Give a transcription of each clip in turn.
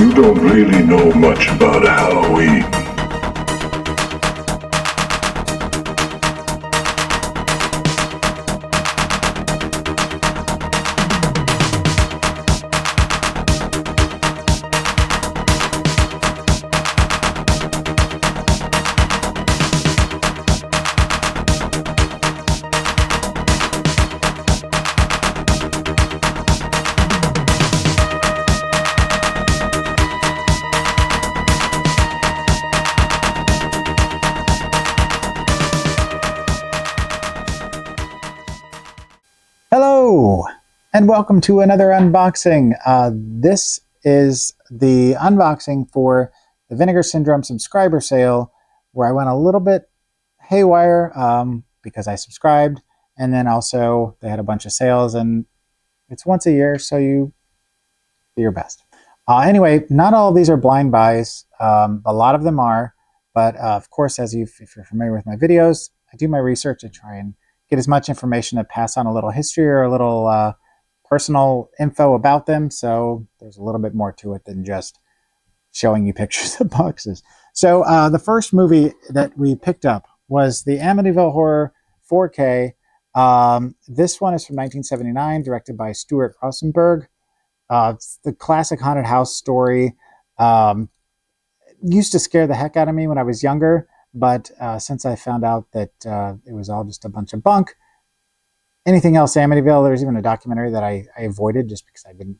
You don't really know much about Halloween. And welcome to another unboxing. This is the unboxing for the Vinegar Syndrome subscriber sale, where I went a little bit haywire because I subscribed, and then also they had a bunch of sales, and it's once a year, so you do your best. Anyway, not all of these are blind buys. A lot of them are, but of course, if you're familiar with my videos, I do my research to try and get as much information to pass on a little history or a little personal info about them, so there's a little bit more to it than just showing you pictures of boxes. So the first movie that we picked up was the Amityville Horror 4K. This one is from 1979, directed by Stuart Rosenberg. It's the classic haunted house story. It used to scare the heck out of me when I was younger, but since I found out that it was all just a bunch of bunk, anything else Amityville, there was even a documentary that I avoided just because I didn't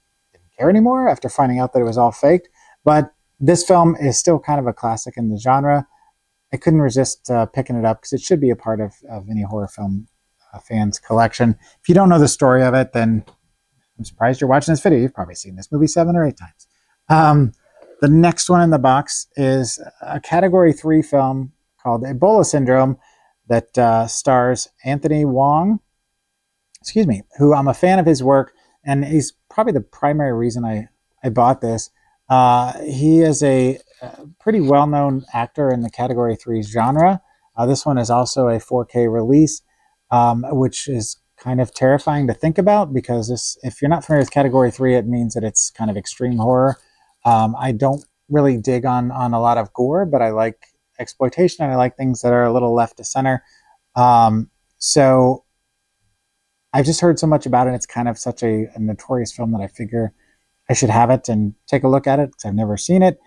care anymore after finding out that it was all faked. But this film is still kind of a classic in the genre. I couldn't resist picking it up because it should be a part of any horror film fan's collection. If you don't know the story of it, then I'm surprised you're watching this video. You've probably seen this movie 7 or 8 times. The next one in the box is a Category 3 film called Ebola Syndrome that stars Anthony Wong, excuse me, who I'm a fan of his work, and he's probably the primary reason I bought this. He is a pretty well-known actor in the Category 3 genre. This one is also a 4K release, which is kind of terrifying to think about, because this, if you're not familiar with Category 3, it means that it's kind of extreme horror. I don't really dig on a lot of gore, but I like exploitation, and I like things that are a little left to center. So I've just heard so much about it. It's kind of such a notorious film that I figure I should have it and take a look at it, because I've never seen it.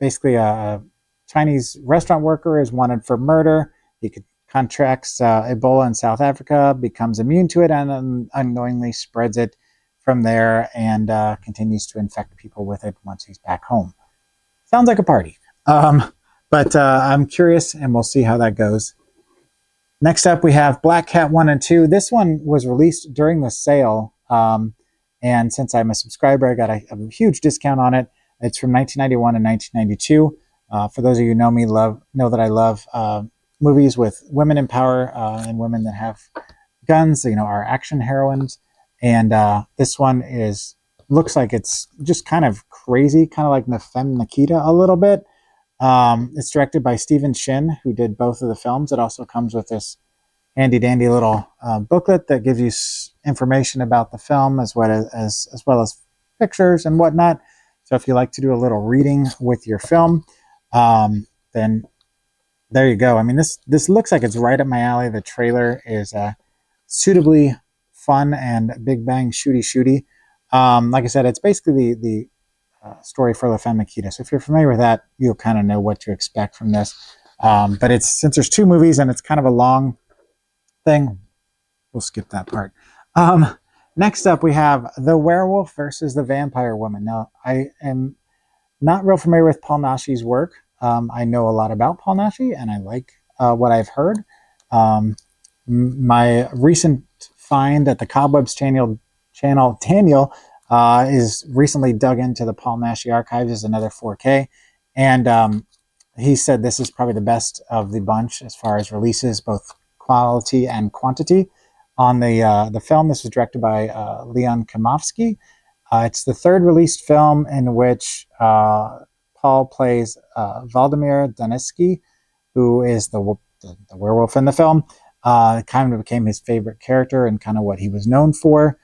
Basically, a Chinese restaurant worker is wanted for murder. He contracts Ebola in South Africa, becomes immune to it, and unknowingly spreads it from there, and continues to infect people with it once he's back home. Sounds like a party. But I'm curious, and we'll see how that goes. Next up, we have Black Cat 1 and 2. This one was released during the sale, and since I'm a subscriber, I got a huge discount on it. It's from 1991 and 1992. For those of you who know me, know that I love movies with women in power and women that have guns, you know, are action heroines. And this one looks like it's just kind of crazy, kind of like La Femme Nikita a little bit. It's directed by Stephen Shin, who did both of the films. It also comes with this handy-dandy little booklet that gives you information about the film, as well as pictures and whatnot. So if you like to do a little reading with your film, then there you go. I mean, this looks like it's right up my alley. The trailer is suitably fun and big bang shooty. Like I said, it's basically the story for La Femme Nikita. So if you're familiar with that, you'll kind of know what to expect from this. But it's, since there's two movies and it's kind of a long thing, we'll skip that part. Next up, we have The Werewolf versus The Vampire Woman. Now, I am not real familiar with Paul Naschy's work. I know a lot about Paul Naschy, and I like what I've heard. My recent find at the Cobwebs channel Taniel is recently dug into the Paul Naschy archives as another 4K, and he said this is probably the best of the bunch as far as releases, both quality and quantity. On the film, this was directed by Leon Kamofsky. It's the third released film in which Paul plays Vladimir Donetsky, who is the werewolf in the film. It kind of became his favorite character and kind of what he was known for.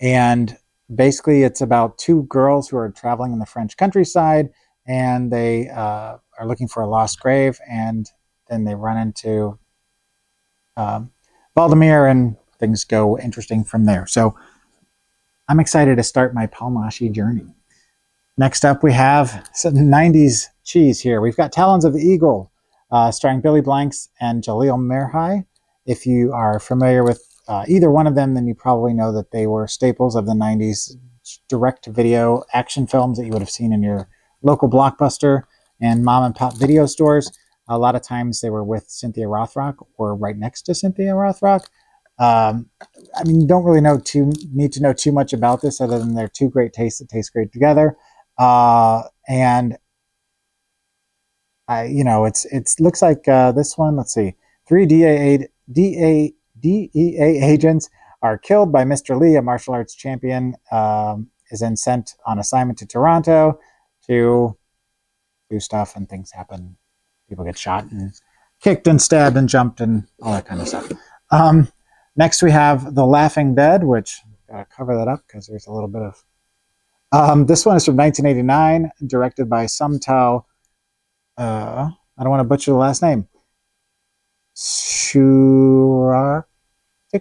And Basically, it's about two girls who are traveling in the French countryside, and they are looking for a lost grave, and then they run into Vladimir, and things go interesting from there. So I'm excited to start my Paul Naschy journey. Next up, we have some 90s cheese here. We've got Talons of the Eagle, starring Billy Blanks and Jalal Merhi. If you are familiar with either one of them, then you probably know that they were staples of the 90s direct-to-video action films that you would have seen in your local Blockbuster and mom-and-pop video stores. A lot of times they were with Cynthia Rothrock or right next to Cynthia Rothrock. I mean, you don't really need to know too much about this other than they're two great tastes that taste great together. You know, it looks like this one, let's see, three DEA agents are killed by Mr. Lee, a martial arts champion, is then sent on assignment to Toronto to do stuff, and things happen. People get shot and kicked and stabbed and jumped and all that kind of stuff. Next we have The Laughing Dead, which gotta cover that up because there's a little bit of... this one is from 1989, directed by Sumtao... I don't want to butcher the last name. Shuratikul? I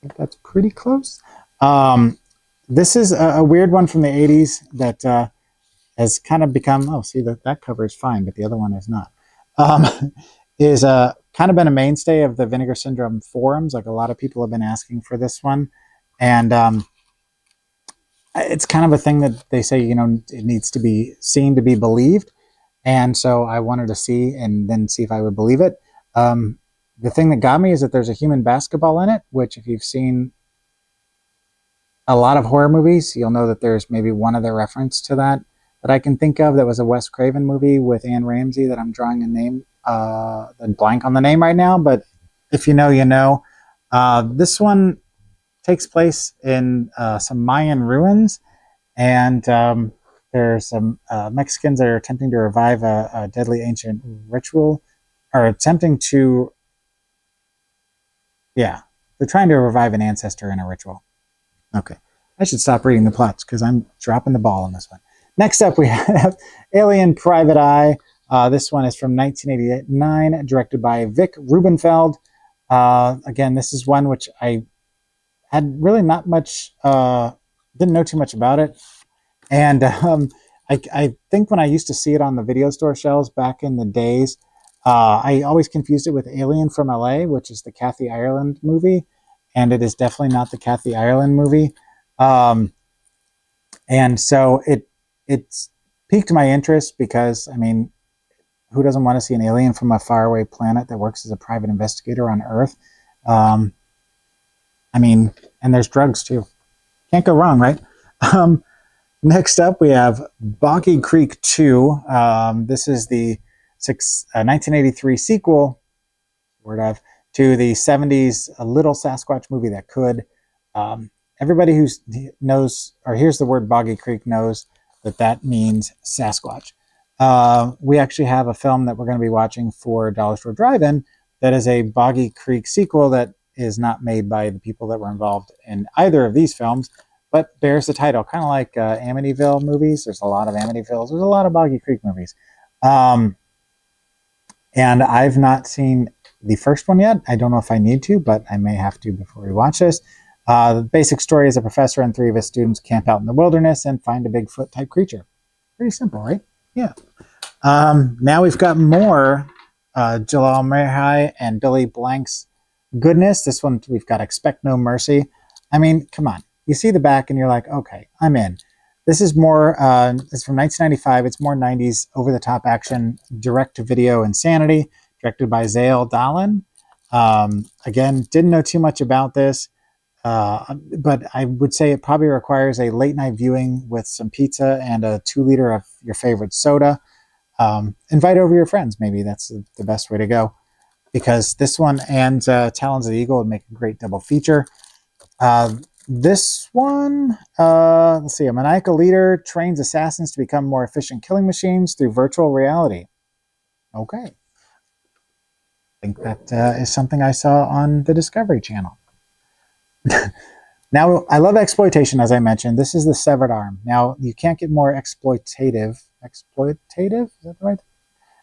think that's pretty close. This is a weird one from the 80s that has kind of become... Oh, see, that cover is fine, but the other one is not. Is kind of been a mainstay of the Vinegar Syndrome forums. Like, a lot of people have been asking for this one. And it's kind of a thing that they say, you know, it needs to be seen to be believed. And so I wanted to see and then see if I would believe it. The thing that got me is that there's a human basketball in it, which if you've seen a lot of horror movies, you'll know that there's maybe one other reference to that that I can think of. That was a Wes Craven movie with Anne Ramsey that I'm drawing a name. Blank on the name right now, but if you know, you know. This one takes place in some Mayan ruins, and there are some Mexicans that are attempting to revive a deadly ancient ritual, or attempting to... Yeah, they're trying to revive an ancestor in a ritual. Okay, I should stop reading the plots because I'm dropping the ball on this one. Next up we have Alien Private Eye. This one is from 1989, directed by Vic Rubenfeld. Again, this is one which I had really not much, didn't know too much about it. And I think when I used to see it on the video store shelves back in the days, I always confused it with Alien from LA, which is the Kathy Ireland movie. And it is definitely not the Kathy Ireland movie. And so it's piqued my interest because, I mean, who doesn't want to see an alien from a faraway planet that works as a private investigator on Earth? I mean, and there's drugs too. Can't go wrong, right? Next up, we have Boggy Creek 2. This is the 1983 sequel, to the 70s Little Sasquatch Movie That Could. Everybody who knows or hears the word Boggy Creek knows that that means Sasquatch. We actually have a film that we're going to be watching for Dollar Store Drive-In that is a Boggy Creek sequel that is not made by the people that were involved in either of these films, but bears the title, kind of like Amityville movies. There's a lot of Amityvilles. There's a lot of Boggy Creek movies. And I've not seen the first one yet. I don't know if I need to, but I may have to before we watch this. The basic story is a professor and three of his students camp out in the wilderness and find a Bigfoot-type creature. Pretty simple, right? Yeah. Now we've got more Jalal Merhi and Billy Blanks goodness. This one, we've got Expect No Mercy. I mean, come on. You see the back and you're like, okay, I'm in. This is more, it's from 1995. It's more 90s over-the-top action, direct-to-video insanity, directed by Zale Dalin. Again, didn't know too much about this, but I would say it probably requires a late-night viewing with some pizza and a 2 liter of your favorite soda. Invite over your friends, maybe that's the best way to go, because this one and Talons of the Eagle would make a great double feature. This one, let's see, a maniacal leader trains assassins to become more efficient killing machines through virtual reality. Okay. I think that is something I saw on the Discovery Channel. Now, I love exploitation, as I mentioned. This is the severed arm. Now, you can't get more exploitative? Is that right?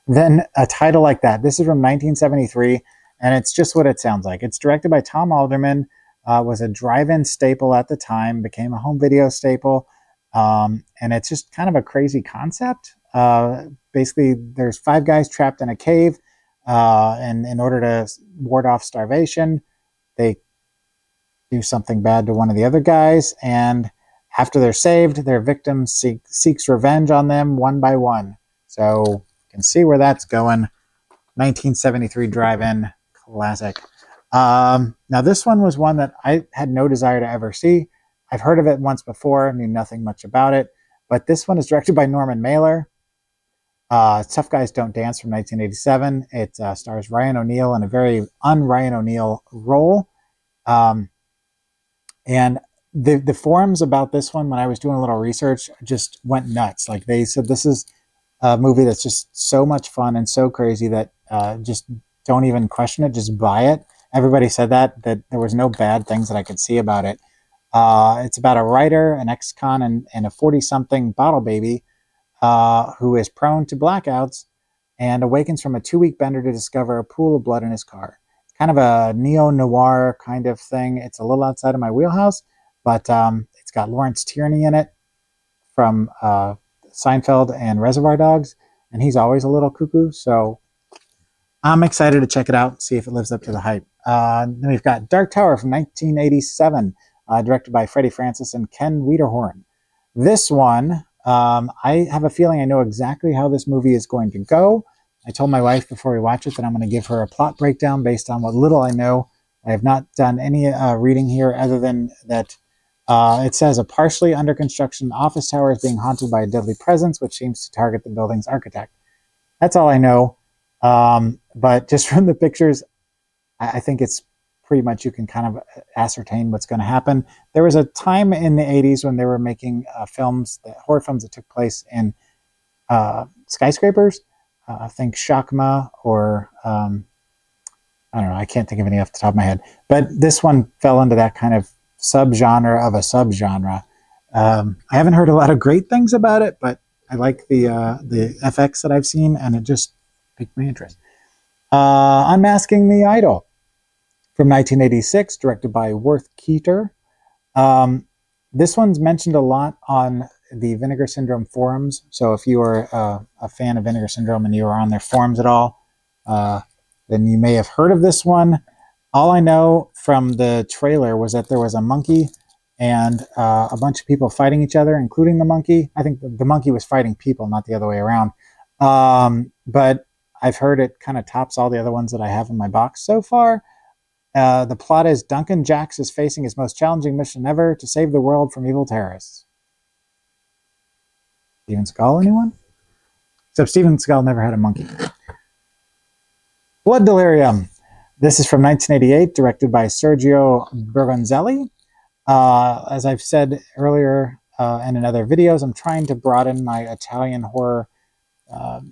Than a title like that. This is from 1973, and it's just what it sounds like. It's directed by Tom Alderman, was a drive-in staple at the time, became a home video staple, and it's just kind of a crazy concept. Basically, there's five guys trapped in a cave, and in order to ward off starvation, they do something bad to one of the other guys, and after they're saved, their victim seeks revenge on them one by one. So you can see where that's going. 1973 drive-in classic. Now this one was one that I had no desire to ever see. I've heard of it once before, knew nothing much about it, but this one is directed by Norman Mailer. Tough Guys Don't Dance from 1987. It stars Ryan O'Neal in a very un-Ryan O'Neal role. And the forums about this one, when I was doing a little research, just went nuts. Like, they said, this is a movie that's just so much fun and so crazy that just don't even question it, just buy it. Everybody said that there was no bad things that I could see about it. It's about a writer, an ex-con, and a 40-something bottle baby who is prone to blackouts and awakens from a 2-week bender to discover a pool of blood in his car. Kind of a neo-noir kind of thing. It's a little outside of my wheelhouse, but it's got Lawrence Tierney in it from Seinfeld and Reservoir Dogs, and he's always a little cuckoo, so I'm excited to check it out and see if it lives up to the hype. Then we've got Dark Tower from 1987, directed by Freddie Francis and Ken Wiederhorn. This one, I have a feeling I know exactly how this movie is going to go. I told my wife before we watch it that I'm going to give her a plot breakdown based on what little I know. I have not done any reading here other than that it says a partially under construction office tower is being haunted by a deadly presence which seems to target the building's architect. That's all I know. But just from the pictures, I think it's pretty much you can kind of ascertain what's going to happen. There was a time in the 80s when they were making horror films that took place in skyscrapers. I think Shakma or, I don't know, I can't think of any off the top of my head. But this one fell into that kind of subgenre of a subgenre. I haven't heard a lot of great things about it, but I like the FX that I've seen, and it just piqued my interest. Unmasking the Idol from 1986, directed by Worth Keeter. This one's mentioned a lot on the Vinegar Syndrome forums. So if you are a fan of Vinegar Syndrome and you are on their forums at all, then you may have heard of this one. All I know from the trailer was that there was a monkey and a bunch of people fighting each other, including the monkey. I think the monkey was fighting people, not the other way around. But I've heard it kind of tops all the other ones that I have in my box so far. The plot is Duncan Jacks is facing his most challenging mission ever to save the world from evil terrorists. Steven Skull, anyone? Except Steven Skull never had a monkey. Blood Delirium. This is from 1988, directed by Sergio Bergonzelli. As I've said earlier and in other videos, I'm trying to broaden my Italian horror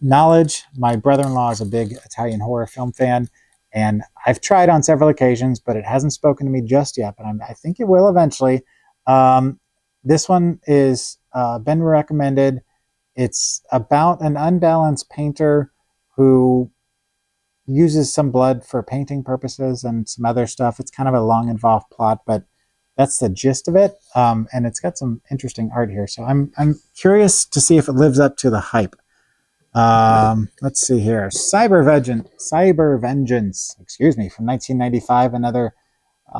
knowledge. My brother-in-law is a big Italian horror film fan, and I've tried on several occasions, but it hasn't spoken to me just yet, but I think it will eventually. This one is been recommended. It's about an unbalanced painter who uses some blood for painting purposes and some other stuff. It's kind of a long, involved plot, but that's the gist of it. And it's got some interesting art here. So I'm curious to see if it lives up to the hype. Let's see here. Cyber Vengeance, excuse me, from 1995, another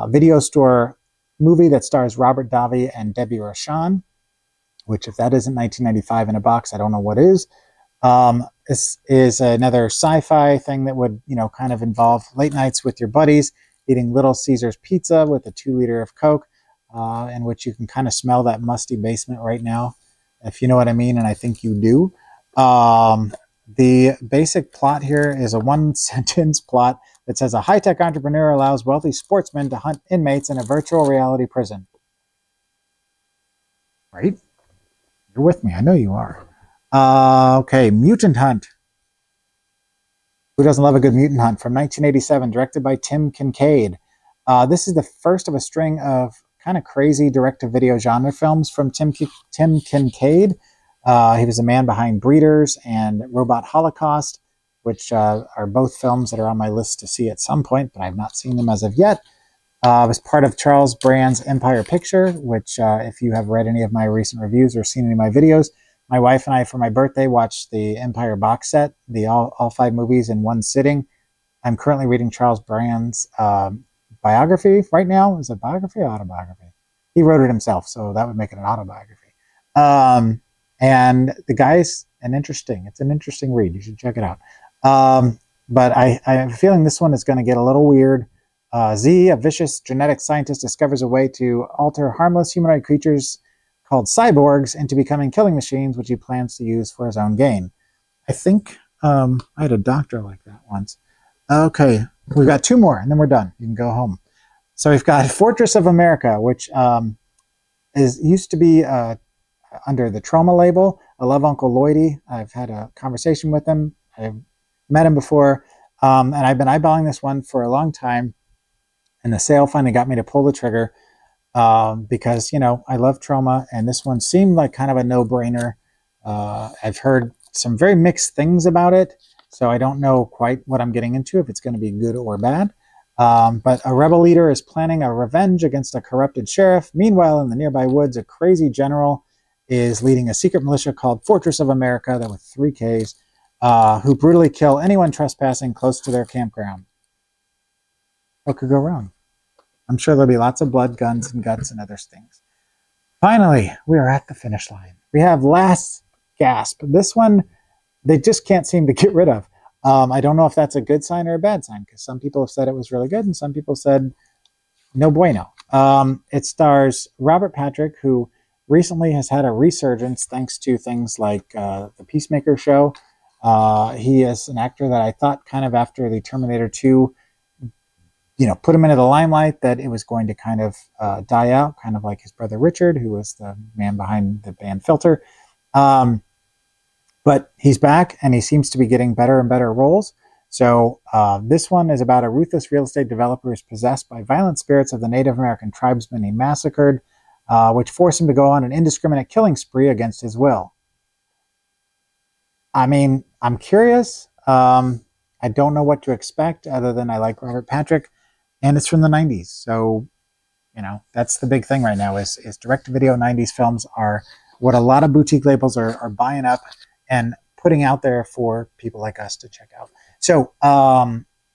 video store movie that stars Robert Davi and Debbie Rochon, which if that isn't 1995 in a box, I don't know what is. This is another sci-fi thing that would, you know, kind of involve late nights with your buddies, eating Little Caesar's pizza with a 2-liter of Coke, in which you can kind of smell that musty basement right now, if you know what I mean, and I think you do. The basic plot here is a one-sentence plot that says a high-tech entrepreneur allows wealthy sportsmen to hunt inmates in a virtual reality prison. Right? You're with me. I know you are. Okay, Mutant Hunt. Who doesn't love a good Mutant Hunt? From 1987, directed by Tim Kincaid. This is the first of a string of kind of crazy direct-to-video genre films from Tim Kincaid. He was the man behind Breeders and Robot Holocaust, which are both films that are on my list to see at some point, but I've not seen them as of yet. I was part of Charles Brand's Empire Picture, which if you have read any of my recent reviews or seen any of my videos, my wife and I, for my birthday, watched the Empire box set, the all five movies in one sitting. I'm currently reading Charles Brand's biography right now. Is it biography or autobiography? He wrote it himself, so that would make it an autobiography. And the guy's an interesting read. You should check it out. But I'm feeling this one is going to get a little weird. Z, a vicious genetic scientist, discovers a way to alter harmless humanoid creatures called cyborgs into becoming killing machines, which he plans to use for his own gain. I think I had a doctor like that once. Okay, we've got two more, and then we're done. You can go home. So we've got Fortress of America, which used to be under the Trauma label. I love Uncle Lloydie. I've had a conversation with him. I've met him before, and I've been eyeballing this one for a long time, and the sale finally got me to pull the trigger. Because, you know, I love Trauma, and this one seemed like kind of a no-brainer. I've heard some very mixed things about it, so I don't know quite what I'm getting into, if it's going to be good or bad. But a rebel leader is planning a revenge against a corrupted sheriff. Meanwhile, in the nearby woods, a crazy general is leading a secret militia called Fortress of America, that with 3 Ks, who brutally kill anyone trespassing close to their campground. What could go wrong? I'm sure there'll be lots of blood, guns, and guts, and other things. Finally, we are at the finish line. We have Last Gasp. This one, they just can't seem to get rid of. I don't know if that's a good sign or a bad sign, because some people have said it was really good, and some people said, no bueno. It stars Robert Patrick, who recently has had a resurgence thanks to things like the Peacemaker show. He is an actor that I thought, kind of after the Terminator 2, you know, put him into the limelight, that it was going to kind of die out, kind of like his brother Richard, who was the man behind the band Filter. But he's back, and he seems to be getting better and better roles. So this one is about a ruthless real estate developer who's possessed by violent spirits of the Native American tribesmen he massacred, which force him to go on an indiscriminate killing spree against his will. I mean, I'm curious. I don't know what to expect, other than I like Robert Patrick. And it's from the 90s, so, you know, that's the big thing right now, is direct-to-video 90s films are what a lot of boutique labels are buying up and putting out there for people like us to check out. So,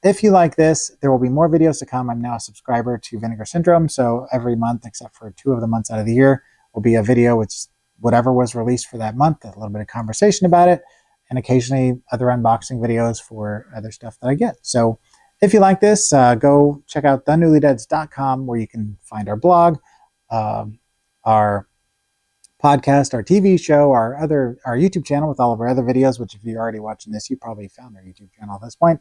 if you like this, there will be more videos to come. I'm now a subscriber to Vinegar Syndrome, so every month, except for 2 of the months out of the year, will be a video with whatever was released for that month, a little bit of conversation about it, and occasionally other unboxing videos for other stuff that I get. So, if you like this, go check out thenewlydeads.com, where you can find our blog, our podcast, our TV show, our YouTube channel with all of our other videos, which if you're already watching this, you probably found our YouTube channel at this point,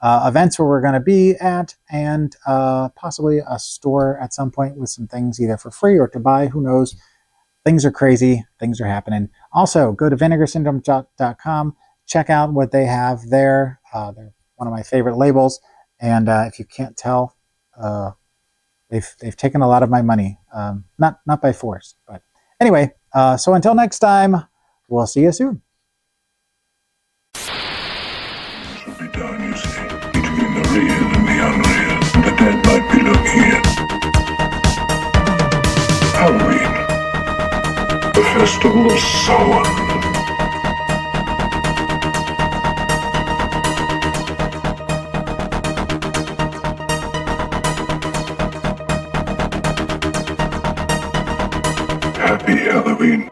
events where we're going to be at, and possibly a store at some point with some things either for free or to buy. Who knows? Things are crazy. Things are happening. Also, go to vinegarsyndrome.com. Check out what they have there. They're one of my favorite labels. And if you can't tell, they've taken a lot of my money, not by force, but anyway. So until next time, we'll see you soon. Should be done, you see, between the real and the unreal. The dead might be looking in. Halloween, the festival of someone. Halloween.